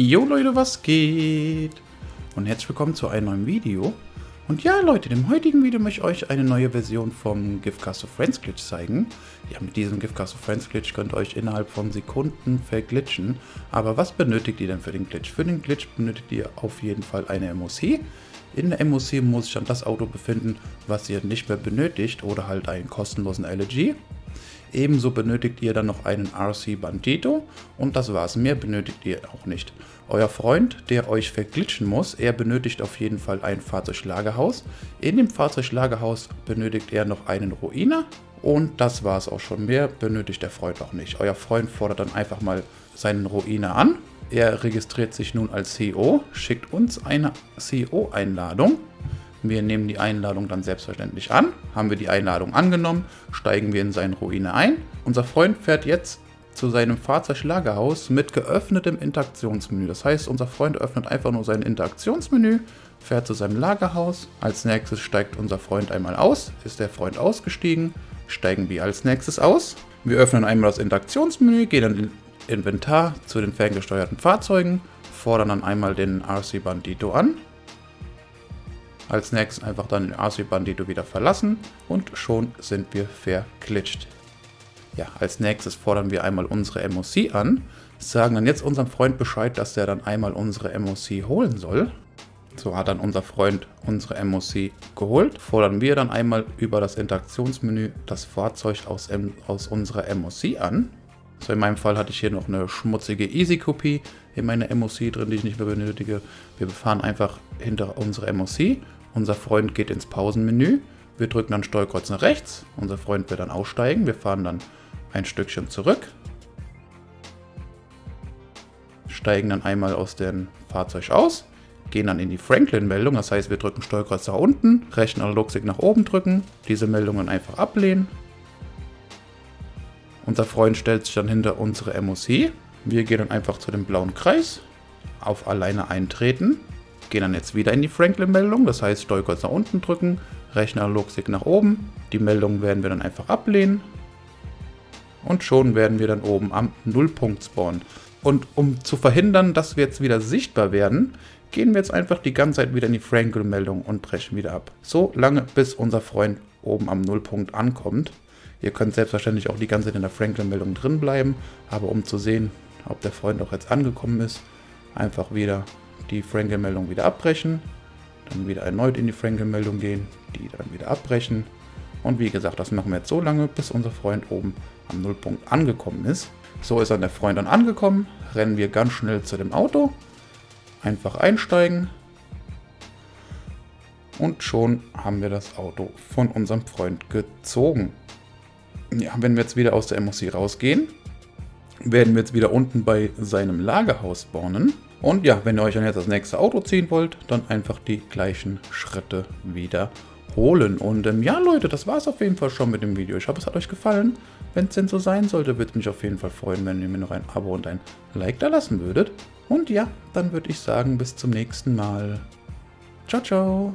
Jo Leute, was geht? Und herzlich willkommen zu einem neuen Video. Und ja Leute, in dem heutigen Video möchte ich euch eine neue Version vom Giftcast of Friends Glitch zeigen. Ja, mit diesem Giftcast of Friends Glitch könnt ihr euch innerhalb von Sekunden verglitchen. Aber was benötigt ihr denn für den Glitch? Für den Glitch benötigt ihr auf jeden Fall eine MOC. In der MOC muss sich dann das Auto befinden, was ihr nicht mehr benötigt, oder halt einen kostenlosen LG. Ebenso benötigt ihr dann noch einen RC Bandito und das war's, mehr benötigt ihr auch nicht. Euer Freund, der euch verglitschen muss, er benötigt auf jeden Fall ein Fahrzeuglagerhaus. In dem Fahrzeuglagerhaus benötigt er noch einen Ruiner und das war's auch schon, mehr benötigt der Freund auch nicht. Euer Freund fordert dann einfach mal seinen Ruiner an. Er registriert sich nun als CEO, schickt uns eine CEO-Einladung. Wir nehmen die Einladung dann selbstverständlich an. Haben wir die Einladung angenommen, steigen wir in seine Ruine ein. Unser Freund fährt jetzt zu seinem Fahrzeuglagerhaus mit geöffnetem Interaktionsmenü. Das heißt, unser Freund öffnet einfach nur sein Interaktionsmenü, fährt zu seinem Lagerhaus. Als nächstes steigt unser Freund einmal aus. Ist der Freund ausgestiegen, steigen wir als nächstes aus. Wir öffnen einmal das Interaktionsmenü, gehen dann in Inventar zu den ferngesteuerten Fahrzeugen, fordern dann einmal den RC Bandito an. Als nächstes einfach dann den Asi-Bandito wieder verlassen und schon sind wir verglitscht. Ja, als nächstes fordern wir einmal unsere MOC an, sagen dann jetzt unserem Freund Bescheid, dass er dann einmal unsere MOC holen soll. So hat dann unser Freund unsere MOC geholt. Fordern wir dann einmal über das Interaktionsmenü das Fahrzeug aus unserer MOC an. So, in meinem Fall hatte ich hier noch eine schmutzige Easy-Copy in meiner MOC drin, die ich nicht mehr benötige. Wir fahren einfach hinter unsere MOC. Unser Freund geht ins Pausenmenü. Wir drücken dann Steuerkreuz nach rechts. Unser Freund wird dann aussteigen. Wir fahren dann ein Stückchen zurück. Steigen dann einmal aus dem Fahrzeug aus. Gehen dann in die Franklin-Meldung. Das heißt, wir drücken Steuerkreuz nach unten, rechten Analogstick nach oben drücken. Diese Meldungen einfach ablehnen. Unser Freund stellt sich dann hinter unsere MOC. Wir gehen dann einfach zu dem blauen Kreis, auf alleine eintreten, gehen dann jetzt wieder in die Franklin-Meldung, das heißt Steuerkreuz nach unten drücken, rechten Analogstick nach oben. Die Meldung werden wir dann einfach ablehnen und schon werden wir dann oben am Nullpunkt spawnen. Und um zu verhindern, dass wir jetzt wieder sichtbar werden, gehen wir jetzt einfach die ganze Zeit wieder in die Franklin-Meldung und brechen wieder ab. So lange, bis unser Freund oben am Nullpunkt ankommt. Ihr könnt selbstverständlich auch die ganze Zeit in der Franklin-Meldung drin bleiben, aber um zu sehen, ob der Freund auch jetzt angekommen ist, einfach wieder die Franklin-Meldung wieder abbrechen, dann wieder erneut in die Franklin-Meldung gehen, die dann wieder abbrechen und wie gesagt, das machen wir jetzt so lange, bis unser Freund oben am Nullpunkt angekommen ist. So ist dann der Freund dann angekommen, rennen wir ganz schnell zu dem Auto, einfach einsteigen und schon haben wir das Auto von unserem Freund gezogen. Ja, wenn wir jetzt wieder aus der MOC rausgehen, werden wir jetzt wieder unten bei seinem Lagerhaus spawnen. Und ja, wenn ihr euch dann jetzt das nächste Auto ziehen wollt, dann einfach die gleichen Schritte wiederholen. Und ja Leute, das war es auf jeden Fall schon mit dem Video. Ich hoffe, es hat euch gefallen. Wenn es denn so sein sollte, würde mich auf jeden Fall freuen, wenn ihr mir noch ein Abo und ein Like da lassen würdet. Und ja, dann würde ich sagen, bis zum nächsten Mal. Ciao, ciao.